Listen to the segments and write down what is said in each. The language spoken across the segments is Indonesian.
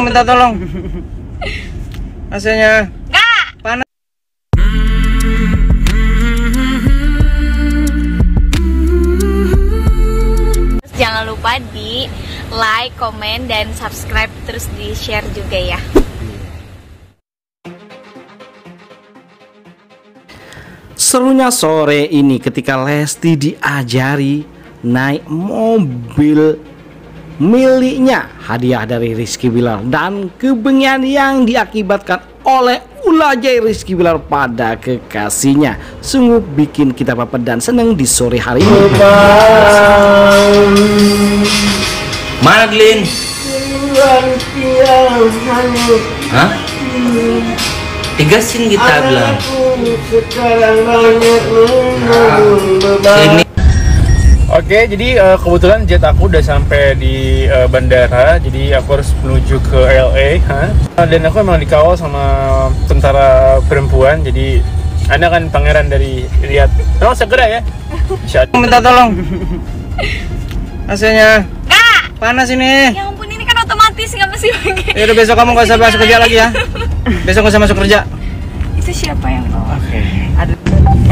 Minta tolong. Hasilnya enggak panas. Jangan lupa di like, komen, dan subscribe, terus di share juga ya. Serunya sore ini ketika Lesti diajari naik mobil miliknya, hadiah dari Rizky Billar, dan kebengian yang diakibatkan oleh ulah jahil Rizky Billar pada kekasihnya sungguh bikin kita baper dan seneng di sore hari ini. Mana Glyn? Hah? Tiga sin kita bilang. Nah, oke, jadi kebetulan jet aku udah sampai di bandara, jadi aku harus menuju ke LA, dan aku emang dikawal sama tentara perempuan, jadi Anda kan pangeran dari Riyadh. Tolong segera ya. Minta tolong. Hasilnya enggak panas ini. Ya ampun, ini kan otomatis, nggak mesti pakai. Ya udah, besok kamu nggak usah masuk kerja lagi ya. Besok nggak usah masuk kerja. Itu siapa yang bawa? Oke. Ada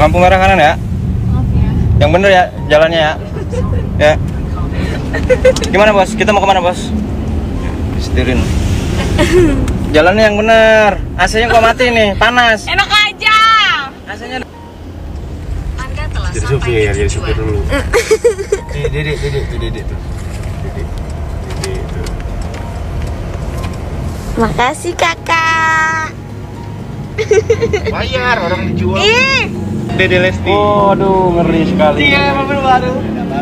lampu merah kanan ya. Yang bener ya jalannya ya. Ya. Gimana bos? Kita mau kemana bos? Setirin. Jalannya yang bener. AC-nya kok mati nih, panas. Enak aja. AC-nya. Anda telah sampai. Jadi supir ya, jadi supir dulu. Dede tuh. Makasih kakak. Bayar orang dijual. Dede Lesti. Waduh, ngeri sekali. Iya, mobil baru.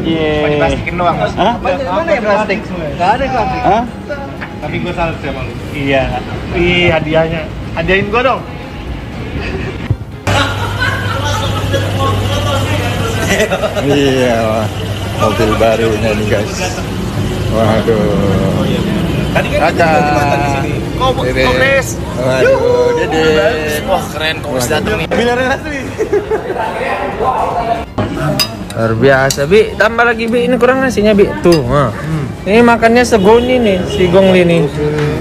Iya. Plastikin doang, Mas. Hah? Mana ya plastik semua? Enggak ada plastik. Hah? Tapi gua salut sama lu. Iya. Ih, hadiahnya. Hadiahin gua dong. Iya, mobil barunya nih, guys. Waduh. Tadi kan kita di sini. Kongres. Waduh, Dede. Wah, keren kongres datang nih. Bilaran asli. Luar biasa, Bi. Tambah lagi, Bi. Ini kurang nasinya, Bi. Tuh. Ini makannya segoni nih, si Gong Li nih.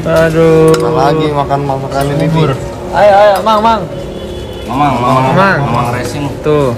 Aduh. Lagi makan masakan ini, Bi. Ayo, ayo, Mang. Mang racing. Tuh.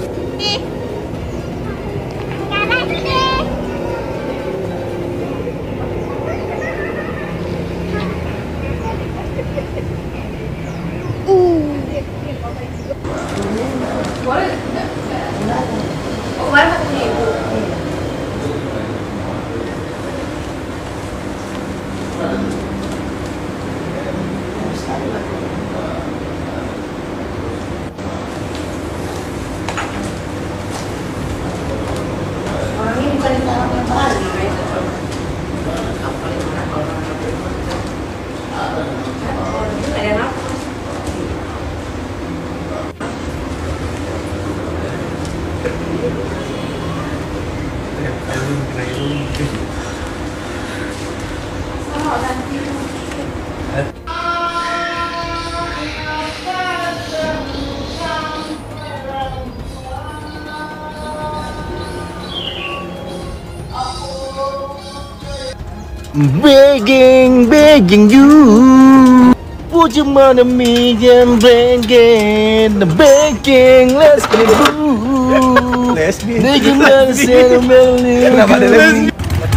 Begging you, put your money on me and begging, let's be blue. Let's be begging, let's be blue. Put your money on me begging,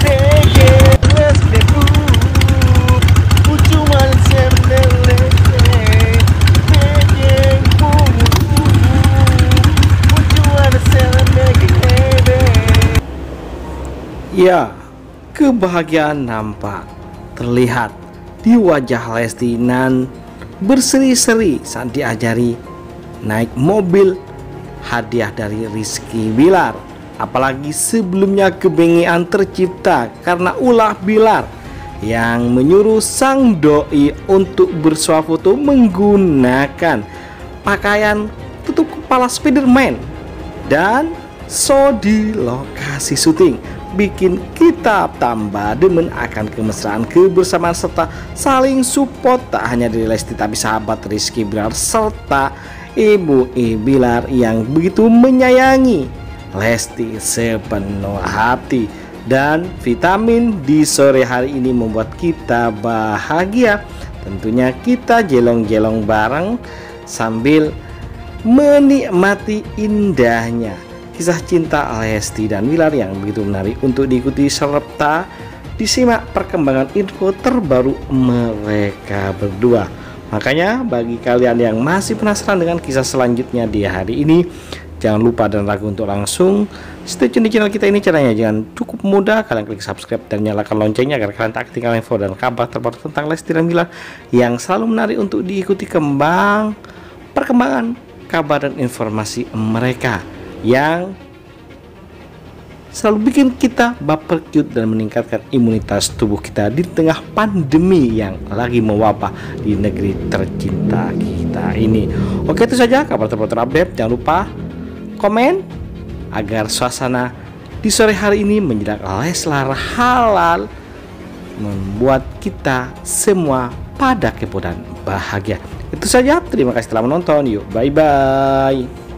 put your money on me. Ya, kebahagiaan nampak terlihat di wajah Lesti nan berseri-seri saat diajari naik mobil hadiah dari Rizky Billar. Apalagi sebelumnya kebengian tercipta karena ulah Billar yang menyuruh sang doi untuk bersuafoto menggunakan pakaian tutup kepala Spider-Man. Dan so di lokasi syuting bikin kita tambah demen akan kemesraan, kebersamaan, serta saling support tak hanya dari Lesti tapi sahabat Rizky Billar serta Ibu Billar yang begitu menyayangi Lesti sepenuh hati. dan vitamin di sore hari ini membuat kita bahagia. Tentunya kita jelong-jelong bareng sambil menikmati indahnya kisah cinta Lesti dan Billar yang begitu menarik untuk diikuti serta disimak perkembangan info terbaru mereka berdua. Makanya bagi kalian yang masih penasaran dengan kisah selanjutnya di hari ini, jangan lupa dan ragu untuk langsung stay tune di channel kita ini. Caranya jangan cukup mudah, kalian klik subscribe dan nyalakan loncengnya agar kalian tak ketinggalan info dan kabar terbaru tentang Lesti dan Billar yang selalu menarik untuk diikuti perkembangan kabar dan informasi mereka yang selalu bikin kita baper cute dan meningkatkan imunitas tubuh kita di tengah pandemi yang lagi mewabah di negeri tercinta kita ini. Oke, itu saja kabar terbaru terupdate. Jangan lupa komen agar suasana di sore hari ini menjelang Leslar halal membuat kita semua pada kepo dan bahagia. Itu saja, terima kasih telah menonton. Yuk, bye bye.